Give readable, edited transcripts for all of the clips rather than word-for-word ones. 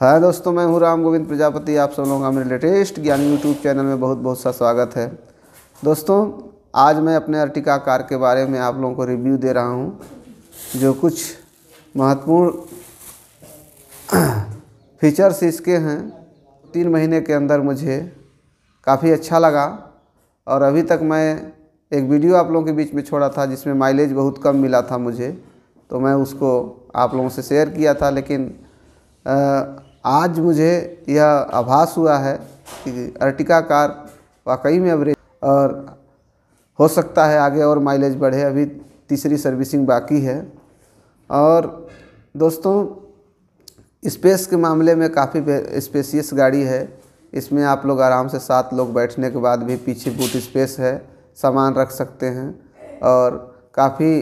हाय दोस्तों, मैं हूं राम गोविंद प्रजापति। आप सब लोगों का मेरे लेटेस्ट ज्ञान यूट्यूब चैनल में बहुत बहुत सा स्वागत है। दोस्तों, आज मैं अपने अर्टिका कार के बारे में आप लोगों को रिव्यू दे रहा हूं। जो कुछ महत्वपूर्ण फीचर्स इसके हैं, 3 महीने के अंदर मुझे काफ़ी अच्छा लगा। और अभी तक मैं एक वीडियो आप लोगों के बीच में छोड़ा था जिसमें माइलेज बहुत कम मिला था मुझे, तो मैं उसको आप लोगों से शेयर किया था। लेकिन आज मुझे यह आभास हुआ है कि अर्टिका कार वाकई में एवरेज, और हो सकता है आगे और माइलेज बढ़े। अभी तीसरी सर्विसिंग बाकी है। और दोस्तों, स्पेस के मामले में काफ़ी स्पेसियस गाड़ी है। इसमें आप लोग आराम से 7 लोग बैठने के बाद भी पीछे बूट स्पेस है, सामान रख सकते हैं और काफ़ी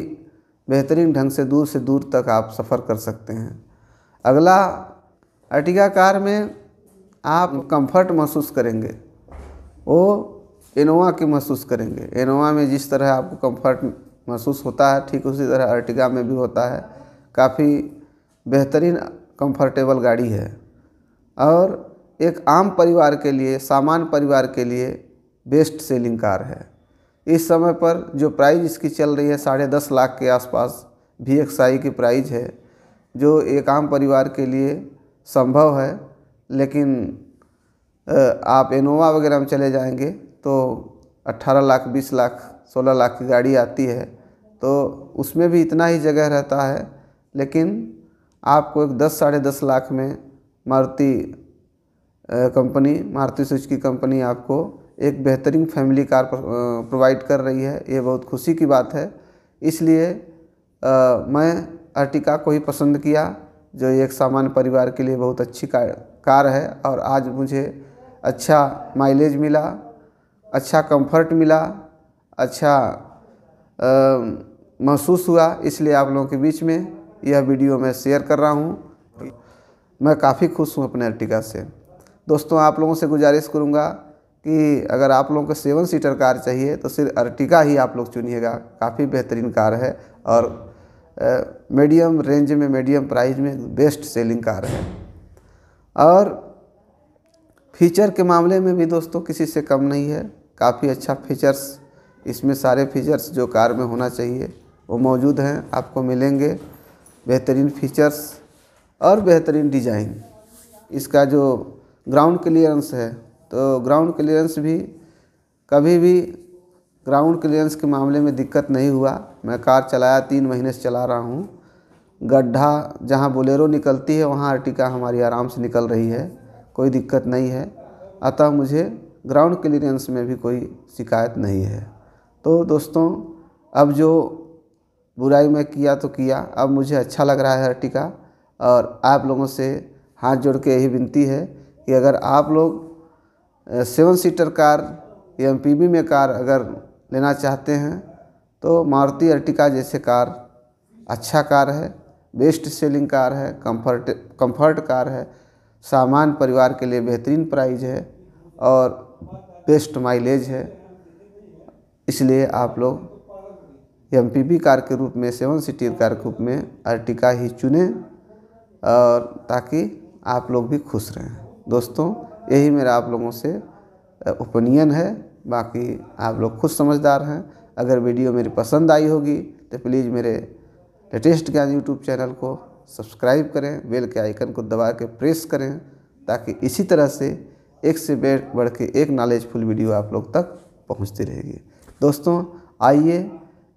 बेहतरीन ढंग से दूर तक आप सफ़र कर सकते हैं। अगला, अर्टिगा कार में आप कंफर्ट महसूस करेंगे वो इनोवा की महसूस करेंगे। इनोवा में जिस तरह आपको कंफर्ट महसूस होता है, ठीक उसी तरह अर्टिगा में भी होता है। काफ़ी बेहतरीन कंफर्टेबल गाड़ी है और एक आम परिवार के लिए, सामान्य परिवार के लिए बेस्ट सेलिंग कार है। इस समय पर जो प्राइस इसकी चल रही है, 10.5 लाख के आसपास VXI की प्राइस है, जो एक आम परिवार के लिए संभव है। लेकिन आप इनोवा वगैरह में चले जाएंगे तो 18 लाख, 20 लाख, 16 लाख की गाड़ी आती है, तो उसमें भी इतना ही जगह रहता है। लेकिन आपको एक 10-10.5 लाख में मारुति सुजुकी कंपनी आपको एक बेहतरीन फैमिली कार प्रोवाइड कर रही है। ये बहुत खुशी की बात है। इसलिए मैं अर्टिका को ही पसंद किया, जो एक सामान्य परिवार के लिए बहुत अच्छी कार है। और आज मुझे अच्छा माइलेज मिला, अच्छा कंफर्ट मिला, अच्छा महसूस हुआ, इसलिए आप लोगों के बीच में यह वीडियो मैं शेयर कर रहा हूँ। मैं काफ़ी खुश हूँ अपने अर्टिका से। दोस्तों, आप लोगों से गुजारिश करूँगा कि अगर आप लोगों को 7 सीटर कार चाहिए तो सिर्फ अर्टिका ही आप लोग चुनिएगा। काफ़ी बेहतरीन कार है और मीडियम रेंज में, मीडियम प्राइस में बेस्ट सेलिंग कार है। और फीचर के मामले में भी दोस्तों किसी से कम नहीं है। काफ़ी अच्छा फीचर्स, इसमें सारे फीचर्स जो कार में होना चाहिए वो मौजूद हैं, आपको मिलेंगे। बेहतरीन फीचर्स और बेहतरीन डिज़ाइन। इसका जो ग्राउंड क्लियरेंस है, तो ग्राउंड क्लियरेंस भी कभी भी ग्राउंड क्लियरेंस के मामले में दिक्कत नहीं हुआ। मैं कार चलाया, 3 महीने से चला रहा हूँ। गड्ढा जहाँ बोलेरो निकलती है वहाँ अर्टिका हमारी आराम से निकल रही है, कोई दिक्कत नहीं है। अतः मुझे ग्राउंड क्लियरेंस में भी कोई शिकायत नहीं है। तो दोस्तों, अब जो बुराई मैं किया तो किया, अब मुझे अच्छा लग रहा है अर्टिका। और आप लोगों से हाथ जोड़ के यही विनती है कि अगर आप लोग 7 सीटर कार या MPV में कार अगर लेना चाहते हैं तो मारुति अर्टिका जैसे कार अच्छा कार है, बेस्ट सेलिंग कार है, कंफर्ट कार है, सामान्य परिवार के लिए बेहतरीन प्राइस है और बेस्ट माइलेज है। इसलिए आप लोग MPV कार के रूप में, 7 सीटर कार के रूप में अर्टिका ही चुनें, और ताकि आप लोग भी खुश रहें। दोस्तों, यही मेरा आप लोगों से ओपिनियन है। बाकी आप लोग खुद समझदार हैं। अगर वीडियो मेरी पसंद आई होगी तो प्लीज़ मेरे लेटेस्ट ज्ञान यूट्यूब चैनल को सब्सक्राइब करें, बेल के आइकन को दबा के प्रेस करें, ताकि इसी तरह से बढ़ के एक नॉलेजफुल वीडियो आप लोग तक पहुंचती रहेगी। दोस्तों, आइए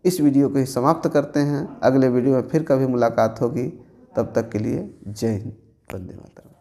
इस वीडियो को ही समाप्त करते हैं। अगले वीडियो में फिर कभी मुलाकात होगी। तब तक के लिए जय हिंद, वंदे मातरम।